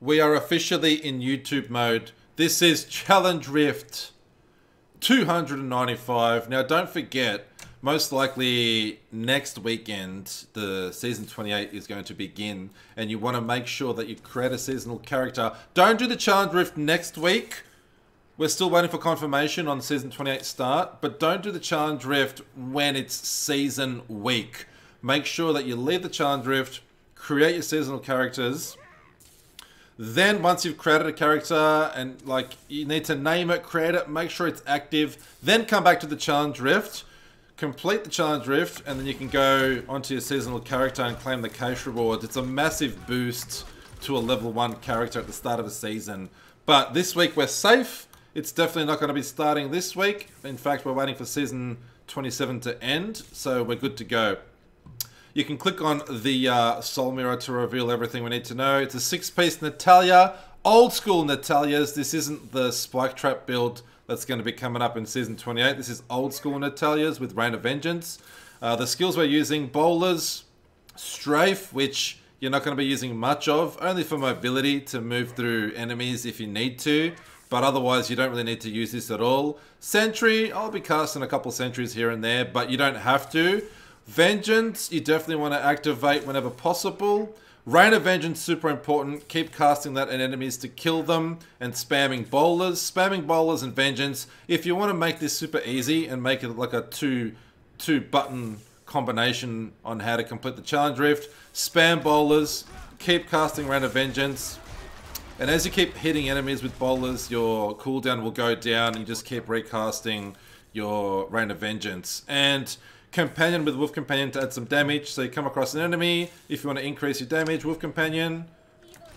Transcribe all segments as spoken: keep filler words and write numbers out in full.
We are officially in YouTube mode. This is Challenge Rift two ninety-five. Now, don't forget, most likely next weekend, the Season twenty-eight is going to begin, and you want to make sure that you create a seasonal character. Don't do the Challenge Rift next week. We're still waiting for confirmation on Season twenty-eight start, but don't do the Challenge Rift when it's season week. Make sure that you leave the Challenge Rift, create your seasonal characters. Then once you've created a character and like you need to name it, create it, make sure it's active, then come back to the Challenge Rift, complete the Challenge Rift, and then you can go onto your seasonal character and claim the Cache rewards. It's a massive boost to a level one character at the start of a season. But this week we're safe. It's definitely not going to be starting this week. In fact, we're waiting for Season twenty-seven to end, so we're good to go. You can click on the uh, Soul Mirror to reveal everything we need to know. It's a six-piece Natalya, old school Natalya's. This isn't the Spike Trap build that's going to be coming up in Season twenty-eight. This is old school Natalya's with Reign of Vengeance. Uh, the skills we're using, Bolas, Strafe, which you're not going to be using much of, only for mobility to move through enemies if you need to. But otherwise, you don't really need to use this at all. Sentry, I'll be casting a couple sentries here and there, but you don't have to. Vengeance, you definitely want to activate whenever possible. Reign of Vengeance, super important. Keep casting that at enemies to kill them and spamming bowlers. Spamming bowlers and Vengeance. If you want to make this super easy and make it like a two, two button combination on how to complete the Challenge Rift, spam bowlers, keep casting Reign of Vengeance. And as you keep hitting enemies with bowlers, your cooldown will go down and you just keep recasting your Reign of Vengeance. And Companion with Wolf Companion to add some damage. So you come across an enemy, if you want to increase your damage, Wolf Companion,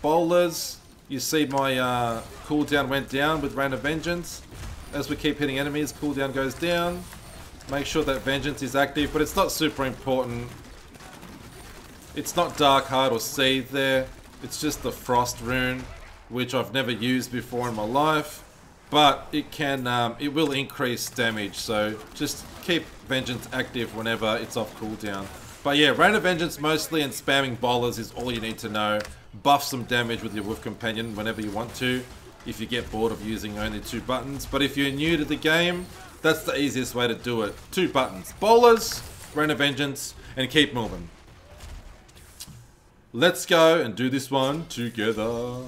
bowlers. You see my uh, cooldown went down with Reign of Vengeance. As we keep hitting enemies, cooldown goes down. Make sure that Vengeance is active, but it's not super important. It's not Dark Heart or Seath there. It's just the Frost Rune, which I've never used before in my life. But it can, um, it will increase damage, so just keep Vengeance active whenever it's off cooldown. But yeah, Reign of Vengeance mostly and spamming bowlers is all you need to know. Buff some damage with your Wolf Companion whenever you want to, if you get bored of using only two buttons. But if you're new to the game, that's the easiest way to do it. Two buttons, bowlers, Reign of Vengeance, and keep moving. Let's go and do this one together.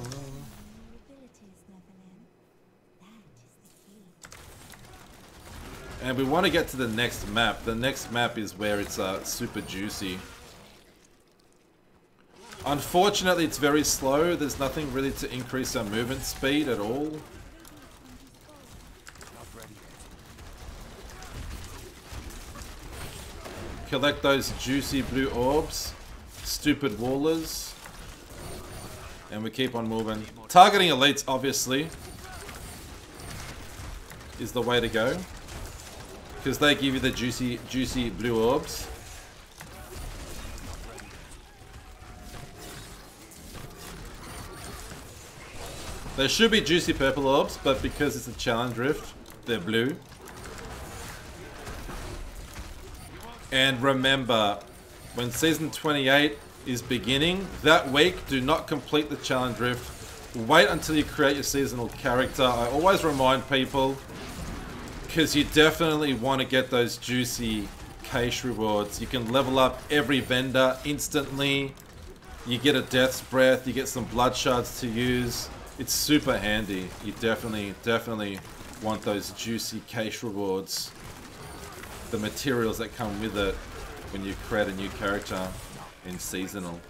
And we want to get to the next map. The next map is where it's uh, super juicy. Unfortunately, it's very slow. There's nothing really to increase our movement speed at all. Collect those juicy blue orbs. Stupid wallers. And we keep on moving. Targeting elites, obviously, is the way to go, because they give you the juicy, juicy blue orbs. There should be juicy purple orbs, but because it's a Challenge Rift, they're blue. And remember, when Season twenty-eight is beginning, that week, do not complete the Challenge Rift. Wait until you create your seasonal character. I always remind people, because you definitely want to get those juicy cache rewards. You can level up every vendor instantly. You get a Death's Breath. You get some Blood Shards to use. It's super handy. You definitely, definitely want those juicy cache rewards. The materials that come with it when you create a new character in Seasonal.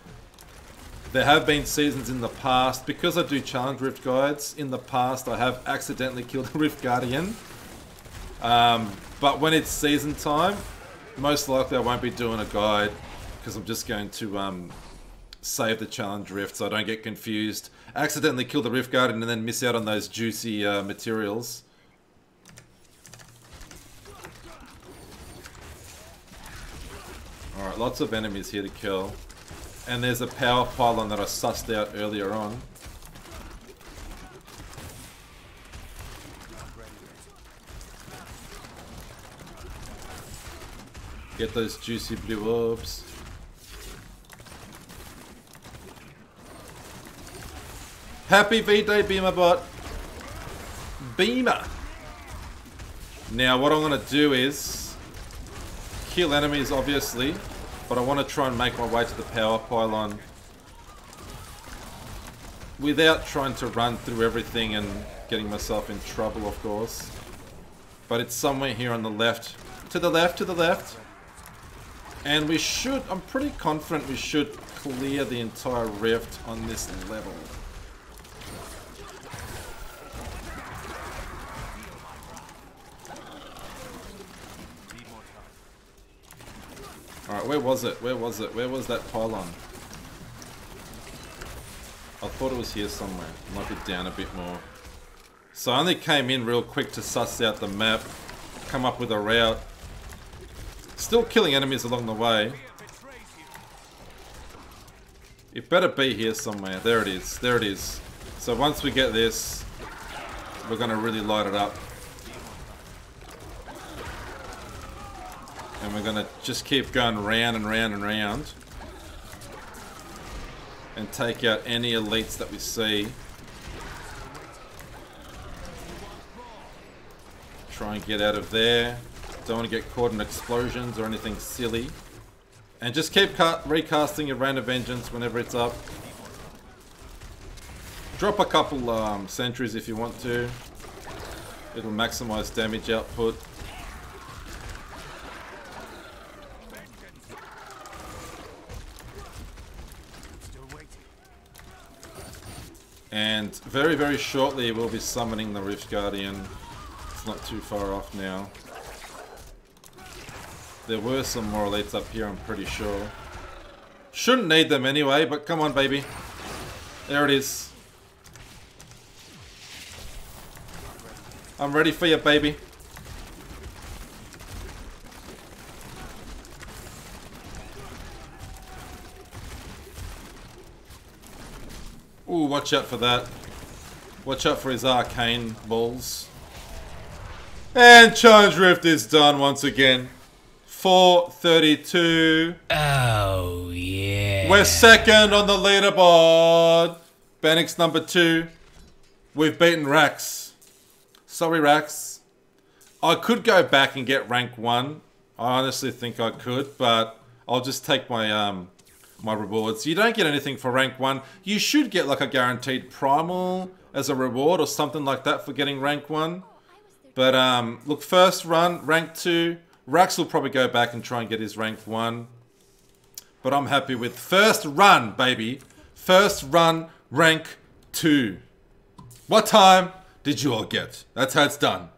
There have been seasons in the past, because I do Challenge Rift guides, in the past I have accidentally killed a Rift Guardian. Um, but when it's season time, most likely I won't be doing a guide, because I'm just going to um, save the Challenge Rift so I don't get confused. Accidentally kill the Rift Guardian and then miss out on those juicy uh, materials. Alright, lots of enemies here to kill. And there's a power pylon that I sussed out earlier on. Get those juicy blue orbs. Happy V-Day, Beamer Bot. Beamer. Now, what I'm going to do is kill enemies, obviously, but I want to try and make my way to the power pylon without trying to run through everything and getting myself in trouble, of course. But it's somewhere here on the left. To the left, to the left. And we should, I'm pretty confident we should clear the entire rift on this level. Alright, where was it? Where was it? Where was that pylon? I thought it was here somewhere. Might be down a bit more. So I only came in real quick to suss out the map, come up with a route. Still killing enemies along the way. It better be here somewhere. There it is. There it is. So once we get this, we're going to really light it up. And we're going to just keep going round and round and round. And take out any elites that we see. Try and get out of there. Don't want to get caught in explosions or anything silly. And just keep recasting your Reign of Vengeance whenever it's up. Drop a couple um, sentries if you want to. It'll maximize damage output. And very, very shortly we'll be summoning the Rift Guardian. It's not too far off now. There were some more elites up here, I'm pretty sure. Shouldn't need them anyway, but come on, baby. There it is. I'm ready for you, baby. Ooh, watch out for that. Watch out for his arcane balls. And Challenge Rift is done once again. four thirty-two. Oh, yeah. We're second on the leaderboard. Bannock's number two. We've beaten Rax. Sorry, Rax. I could go back and get rank one. I honestly think I could, but I'll just take my... um. my rewards. You don't get anything for rank one. You should get like a guaranteed primal as a reward or something like that for getting rank one. But um, look, first run, rank two. Rax will probably go back and try and get his rank one. But I'm happy with first run, baby. First run, rank two. What time did you all get? That's how it's done.